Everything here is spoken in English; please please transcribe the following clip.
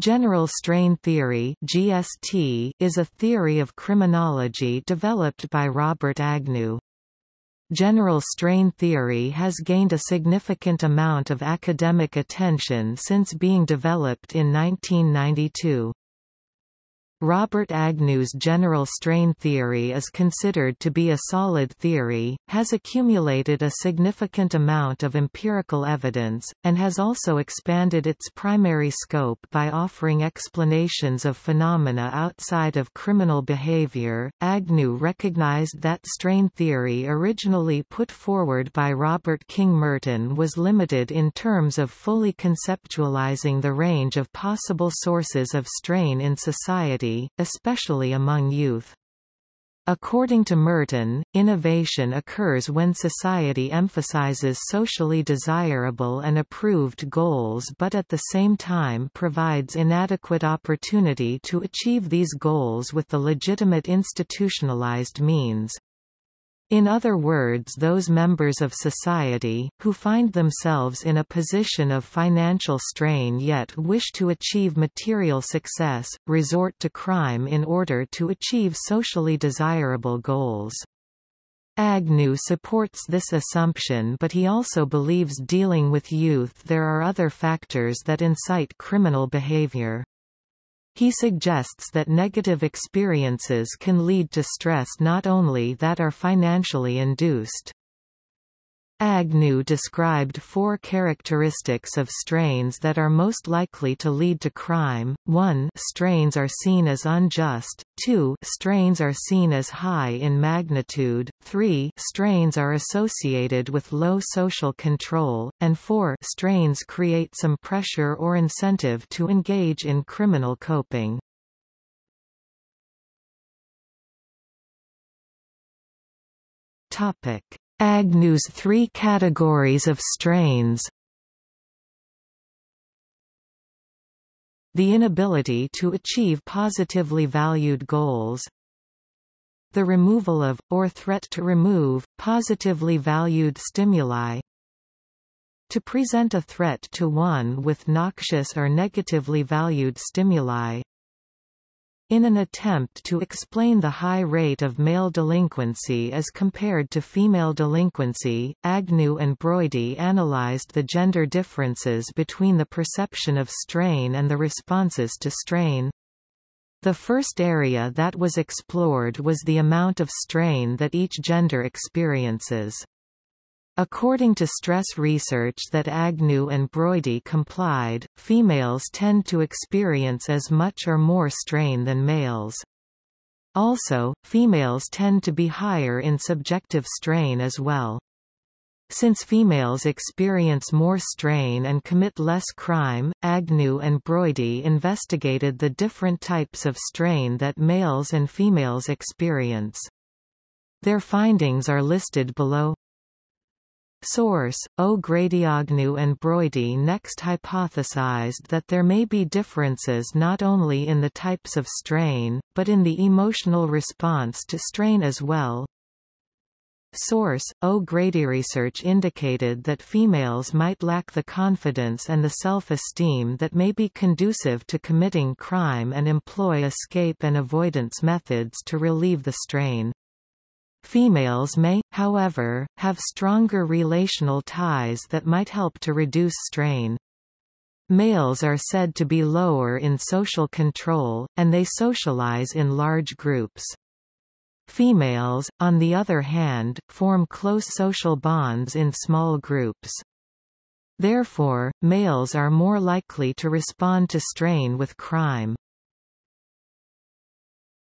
General strain theory (GST) is a theory of criminology developed by Robert Agnew. General strain theory has gained a significant amount of academic attention since being developed in 1992. Robert Agnew's general strain theory is considered to be a solid theory, has accumulated a significant amount of empirical evidence, and has also expanded its primary scope by offering explanations of phenomena outside of criminal behavior. Agnew recognized that strain theory originally put forward by Robert King Merton was limited in terms of fully conceptualizing the range of possible sources of strain in society, especially among youth. According to Merton, innovation occurs when society emphasizes socially desirable and approved goals but at the same time provides inadequate opportunity to achieve these goals with the legitimate institutionalized means. In other words, those members of society, who find themselves in a position of financial strain yet wish to achieve material success, resort to crime in order to achieve socially desirable goals. Agnew supports this assumption, but he also believes dealing with youth there are other factors that incite criminal behavior. He suggests that negative experiences can lead to stress not only that are financially induced. Agnew described four characteristics of strains that are most likely to lead to crime. 1. Strains are seen as unjust. 2. Strains are seen as high in magnitude. 3. Strains are associated with low social control. And 4. Strains create some pressure or incentive to engage in criminal coping. Agnew's three categories of strains. The inability to achieve positively valued goals. The removal of, or threat to remove, positively valued stimuli. To present a threat to one with noxious or negatively valued stimuli. In an attempt to explain the high rate of male delinquency as compared to female delinquency, Agnew and O'Grady analyzed the gender differences between the perception of strain and the responses to strain. The first area that was explored was the amount of strain that each gender experiences. According to stress research that Agnew and O'Grady complied, females tend to experience as much or more strain than males. Also, females tend to be higher in subjective strain as well. Since females experience more strain and commit less crime, Agnew and O'Grady investigated the different types of strain that males and females experience. Their findings are listed below. Source: O'Grady. Agnew and O'Grady next hypothesized that there may be differences not only in the types of strain, but in the emotional response to strain as well. Source: O'Grady. Research indicated that females might lack the confidence and the self-esteem that may be conducive to committing crime and employ escape and avoidance methods to relieve the strain. Females may, however, have stronger relational ties that might help to reduce strain. Males are said to be lower in social control, and they socialize in large groups. Females, on the other hand, form close social bonds in small groups. Therefore, males are more likely to respond to strain with crime.